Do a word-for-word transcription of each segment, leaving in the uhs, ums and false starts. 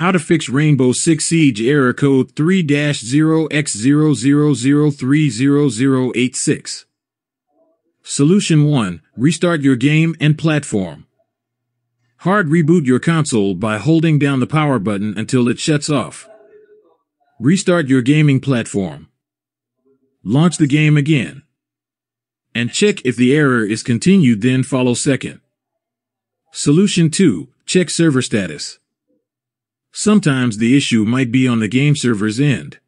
How to fix Rainbow Six Siege error code three zero x zero zero zero three zero zero eight six. Solution one. Restart your game and platform. Hard reboot your console by holding down the power button until it shuts off. Restart your gaming platform. Launch the game again. And check if the error is continued, then follow second. Solution two. Check server status. Sometimes the issue might be on the game server's end.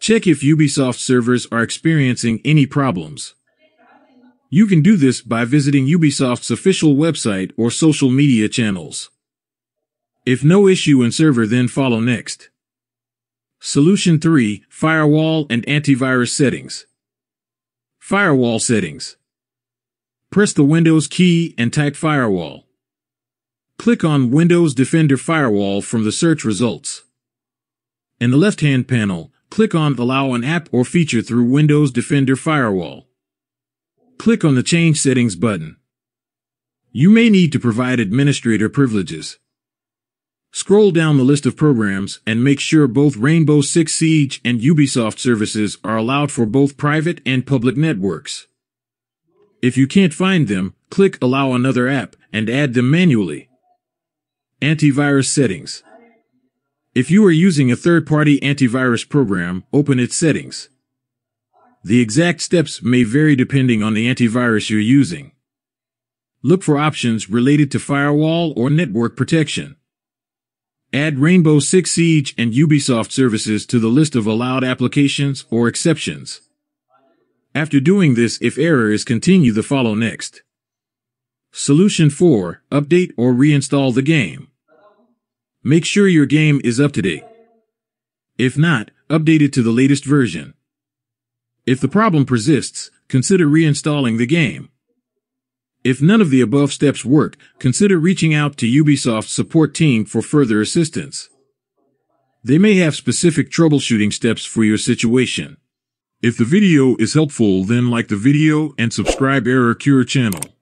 Check if Ubisoft servers are experiencing any problems. You can do this by visiting Ubisoft's official website or social media channels. If no issue in server, then follow next. Solution three. Firewall and antivirus settings. Firewall settings. Press the Windows key and type firewall. Click on Windows Defender Firewall from the search results. In the left-hand panel, click on Allow an app or feature through Windows Defender Firewall. Click on the Change Settings button. You may need to provide administrator privileges. Scroll down the list of programs and make sure both Rainbow Six Siege and Ubisoft services are allowed for both private and public networks. If you can't find them, click Allow another app and add them manually. Antivirus settings. If you are using a third-party antivirus program, open its settings. The exact steps may vary depending on the antivirus you're using. Look for options related to firewall or network protection. Add Rainbow Six Siege and Ubisoft services to the list of allowed applications or exceptions. After doing this, if error is continued, the follow next. Solution four. Update or reinstall the game. Make sure your game is up to date. If not, update it to the latest version. If the problem persists, consider reinstalling the game. If none of the above steps work, consider reaching out to Ubisoft's support team for further assistance. They may have specific troubleshooting steps for your situation. If the video is helpful, then like the video and subscribe Error Cure channel.